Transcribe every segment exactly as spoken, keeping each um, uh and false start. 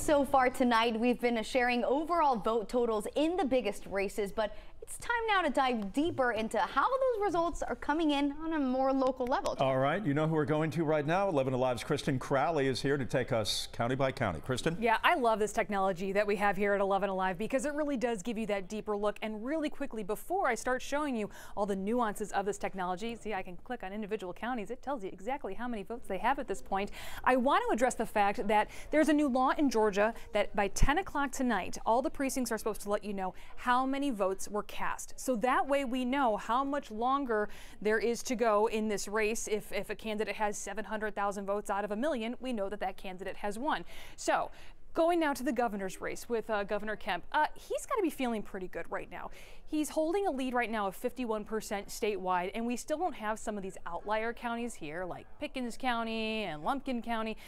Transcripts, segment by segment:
So far tonight, we've been sharing overall vote totals in the biggest races, but it's time now to dive deeper into how those results are coming in on a more local level. All right, you know who we're going to right now. eleven Alive's Kristen Crowley is here to take us county by county. Kristen? Yeah, I love this technology that we have here at eleven Alive because it really does give you that deeper look. And really quickly, before I start showing you all the nuances of this technology, see, I can click on individual counties. It tells you exactly how many votes they have at this point. I want to address the fact that there's a new law in Georgia that by ten o'clock tonight, all the precincts are supposed to let you know how many votes were counted. Cast. So that way we know how much longer there is to go in this race. If, if a candidate has seven hundred thousand votes out of a million, we know that that candidate has won. So going now to the governor's race with uh, Governor Kemp, uh, he's got to be feeling pretty good right now. He's holding a lead right now of fifty-one percent statewide, and we still don't have some of these outlier counties here like Pickens County and Lumpkin County.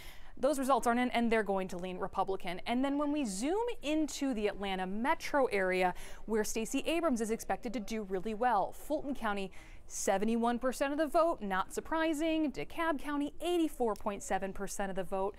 Those results aren't in, and they're going to lean Republican. And then when we zoom into the Atlanta metro area, where Stacey Abrams is expected to do really well, Fulton County, seventy-one percent of the vote, not surprising. DeKalb County, eighty-four point seven percent of the vote.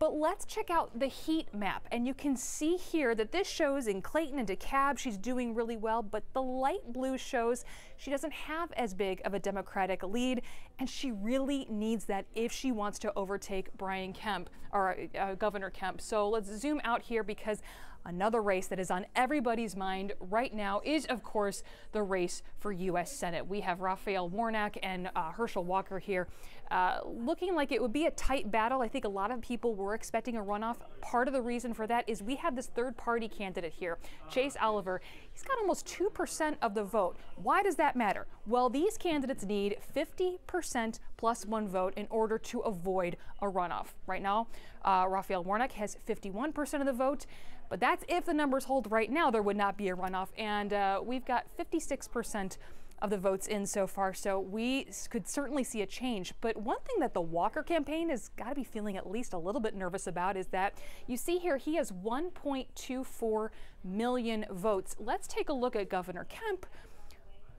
But let's check out the heat map, and you can see here that this shows in Clayton and DeKalb she's doing really well, but the light blue shows she doesn't have as big of a Democratic lead, and she really needs that if she wants to overtake Brian Kemp or uh, Governor Kemp. So let's zoom out here because another race that is on everybody's mind right now is, of course, the race for U S Senate. We have Raphael Warnock and uh, Herschel Walker here uh, looking like it would be a tight battle. I think a lot of people were expecting a runoff. Part of the reason for that is we have this third-party candidate here, Chase Oliver. He's got almost two percent of the vote. Why does that matter? Well, these candidates need fifty percent plus one vote in order to avoid a runoff. Right now, uh, Raphael Warnock has fifty-one percent of the vote. But that's if the numbers hold right now, there would not be a runoff. And uh, we've got fifty-six percent of the votes in so far, so we could certainly see a change. But one thing that the Walker campaign has got to be feeling at least a little bit nervous about is that you see here he has one point two four million votes. Let's take a look at Governor Kemp,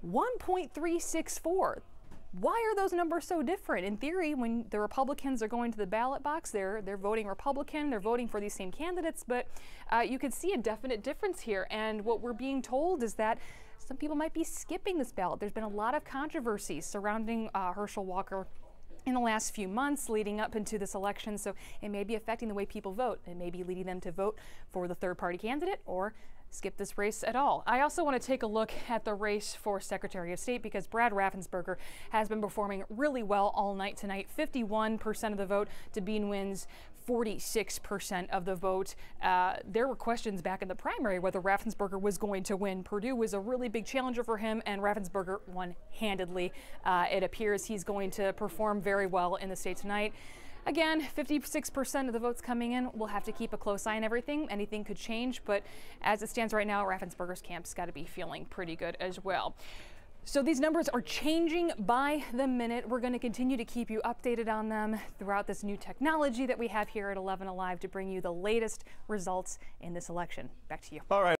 one point three six four. Why are those numbers so different? In theory, when the Republicans are going to the ballot box, they're they're voting Republican, they're voting for these same candidates, but uh, you can see a definite difference here. And what we're being told is that some people might be skipping this ballot. There's been a lot of controversy surrounding uh, Herschel Walker in the last few months leading up into this election, so it may be affecting the way people vote. It may be leading them to vote for the third-party candidate or skip this race at all. I also want to take a look at the race for Secretary of State because Brad Raffensperger has been performing really well all night tonight. fifty-one percent of the vote to Bee Nguyen's forty-six percent of the vote. Uh, there were questions back in the primary whether Raffensperger was going to win. Purdue was a really big challenger for him, and Raffensperger won handedly. Uh, it appears he's going to perform very well in the state tonight. Again, fifty-six percent of the votes coming in. We'll have to keep a close eye on everything. Anything could change, but as it stands right now, Raffensperger's camp's got to be feeling pretty good as well. So these numbers are changing by the minute. We're going to continue to keep you updated on them throughout this new technology that we have here at eleven Alive to bring you the latest results in this election. Back to you. All right.